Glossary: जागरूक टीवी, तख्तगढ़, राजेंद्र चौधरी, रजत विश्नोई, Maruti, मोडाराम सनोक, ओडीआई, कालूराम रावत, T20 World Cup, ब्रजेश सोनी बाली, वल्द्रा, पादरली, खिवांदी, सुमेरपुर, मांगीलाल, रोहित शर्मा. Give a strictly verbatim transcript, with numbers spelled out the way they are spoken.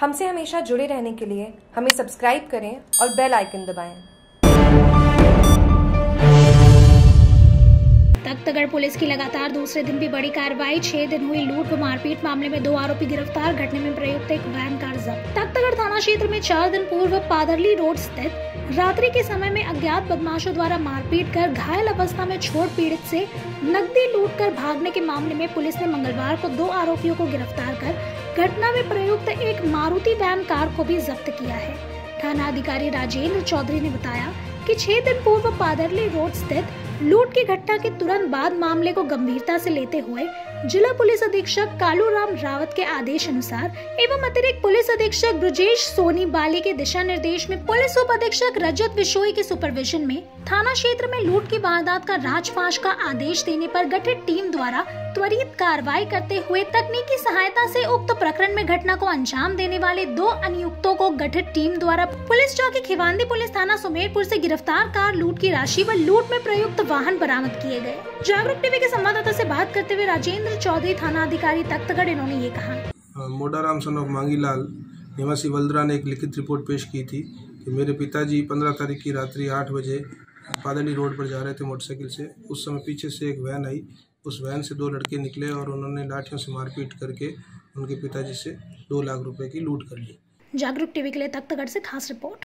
हमसे हमेशा जुड़े रहने के लिए हमें सब्सक्राइब करें और बेल आइकन दबाएं। तख्तगढ़ पुलिस की लगातार दूसरे दिन भी बड़ी कार्रवाई। छह दिन हुई लूट व मारपीट मामले में दो आरोपी गिरफ्तार। घटने में प्रयुक्त एक वैन कार जब्त। तख्तगढ़ थाना क्षेत्र में चार दिन पूर्व पादरली रोड स्थित रात्रि के समय में अज्ञात बदमाशों द्वारा मारपीट कर घायल अवस्था में छोड़ पीड़ित से नकदी लूट कर भागने के मामले में पुलिस ने मंगलवार को दो आरोपियों को गिरफ्तार कर घटना में प्रयुक्त एक मारुति वैन कार को भी जब्त किया है। थाना अधिकारी राजेंद्र चौधरी ने बताया कि छह दिन पूर्व पादरली रोड स्थित लूट की घटना के तुरंत बाद मामले को गंभीरता से लेते हुए जिला पुलिस अधीक्षक कालूराम रावत के आदेश अनुसार एवं अतिरिक्त पुलिस अधीक्षक ब्रजेश सोनी बाली के दिशा निर्देश में पुलिस उप अधीक्षक रजत विश्नोई के सुपरविजन में थाना क्षेत्र में लूट की वारदात का राजफाश का आदेश देने पर गठित टीम द्वारा त्वरित कार्रवाई करते हुए तकनीकी सहायता से उक्त प्रकरण में घटना को अंजाम देने वाले दो अभियुक्तों को गठित टीम द्वारा पुलिस चौकी खिवांदी पुलिस थाना सुमेरपुर से गिरफ्तार कर लूट की राशि व लूट में प्रयुक्त वाहन बरामद किए गए। जागरूक टीवी के संवाददाता से बात करते हुए राजेंद्र चौधरी थाना अधिकारी तख्तगढ़ इन्होंने ये कहा। मोडाराम सनोक मांगीलाल निवासी वल्द्रा ने एक लिखित रिपोर्ट पेश की थी कि मेरे पिताजी पंद्रह तारीख की रात्रि आठ बजे पादरली रोड पर जा रहे थे मोटरसाइकिल से। उस समय पीछे से एक वैन आई, उस वैन से दो लड़के निकले और उन्होंने लाठियों से मारपीट करके उनके पिताजी से दो लाख रुपए की लूट कर ली। जागरूक टीवी के लिए तख्तगढ़ से खास रिपोर्ट।